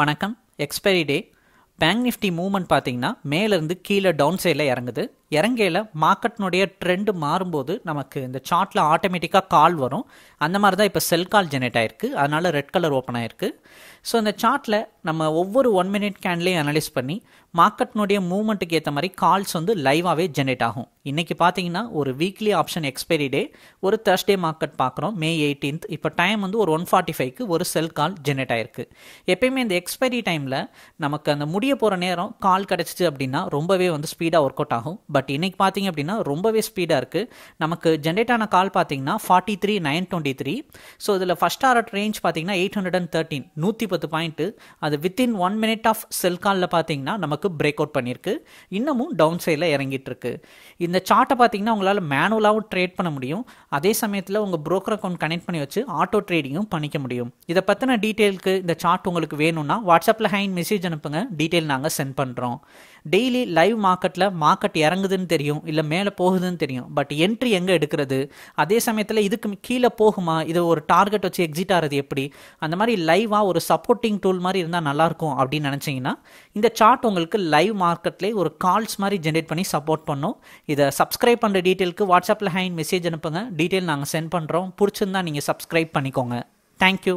வணக்கம். Expiry day bank Nifty movement பார்த்தீங்கன்னா மேலேருந்து கீழே டவுன் சைடில் இறங்கையில் மார்க்கெட்னுடைய ட்ரெண்டு மாறும்போது நமக்கு இந்த சார்ட்டில் ஆட்டோமேட்டிக்காக கால் வரும். அந்த மாதிரி தான் இப்போ செல் கால் ஜெனரேட் ஆகிருக்கு. அதனால் ரெட் கலர் ஓப்பன் ஆகிருக்கு. ஸோ இந்த சார்ட்டில் நம்ம ஒவ்வொரு 1 minute கேண்ட்லேயும் அனலைஸ் பண்ணி மார்க்கெட்னுடைய மூவ்மெண்ட்டுக்கு ஏற்ற மாதிரி கால்ஸ் வந்து லைவாகவே ஜென்ரேட் ஆகும். இன்றைக்கி பார்த்தீங்கன்னா ஒரு வீக்லி ஆப்ஷன் எக்ஸ்பைரி டே, ஒரு தேர்ஸ்டே மார்க்கெட் பார்க்குறோம் May 18th. இப்போ டைம் வந்து ஒரு 1:45க்கு ஒரு செல் கால் ஜென்ரேட் ஆகிருக்கு. எப்பயுமே இந்த எக்ஸ்பைரி டைமில் நமக்கு அந்த முடிய போகிற நேரம் கால் கிடச்சிச்சு அப்படின்னா ரொம்பவே வந்து ஸ்பீடாக ஒர்க் அவுட் ஆகும். பட் இன்றைக்கி பார்த்திங்க அப்படின்னா ரொம்பவே ஸ்பீடாக இருக்குது. நமக்கு ஜென்ரேட் ஆன கால் பார்த்திங்கன்னா 43,923. ஸோ இதில் ஃபஸ்ட் டாரட் ரேஞ்ச் பார்த்திங்கன்னா 813, 110 பாயிண்ட்டு. அது வித்தின் 1 minute ஆஃப் செல் காலில் பார்த்திங்கன்னா நமக்கு பிரேக் அவுட் பண்ணியிருக்கு. இன்னமும் டவுன் சைடில் இறங்கிட்டுருக்கு. இந்த சார்ட்டை பார்த்திங்கன்னா உங்களால் மேனுவலாகவும் ட்ரேட் பண்ண முடியும். அதே சமயத்தில் உங்கள் ப்ரோக்கர் அக்கௌண்ட் கனெக்ட் பண்ணி வச்சு ஆட்டோ ட்ரேடிங்கும் பண்ணிக்க முடியும். இதை பற்றின டீட்டெயிலுக்கு இந்த சார்ட் உங்களுக்கு வேணும்னா வாட்ஸ்அப்பில் ஹைன் மெசேஜ் அனுப்புங்க. டீட்டெயில் நாங்கள் சென்ட் பண்ணுறோம். டெய்லி லைவ் மார்க்கெட்டில் மார்க்கெட் இறங்குதுன்னு தெரியும், இல்லை மேலே போகுதுன்னு தெரியும். பட் என்ட்ரி எங்கே எடுக்கிறது, அதே சமயத்தில் இதுக்கு கீழே போகுமா, இது ஒரு டார்கெட் வச்சு எக்ஸிட் ஆகிறது எப்படி, அந்த மாதிரி லைவாக ஒரு சப்போர்ட்டிங் டூல் மாதிரி இருந்தால் நல்லாயிருக்கும் அப்படின்னு நினச்சிங்கன்னா இந்த சார்ட் உங்களுக்கு லைவ் மார்க்கெட்லேயே ஒரு கால்ஸ் மாதிரி ஜென்ரேட் பண்ணி சப்போர்ட் பண்ணும். இதை சப்ஸ்கிரைப் பண்ணுற டீட்டெயிலுக்கு வாட்ஸ்அப்பில் ஹைன் மெசேஜ் அனுப்புங்க. டீட்டெயில் நாங்கள் சென்ட் பண்ணுறோம். பிடிச்சிருந்தா நீங்கள் சப்ஸ்கிரைப் பண்ணிக்கோங்க. தேங்க்யூ.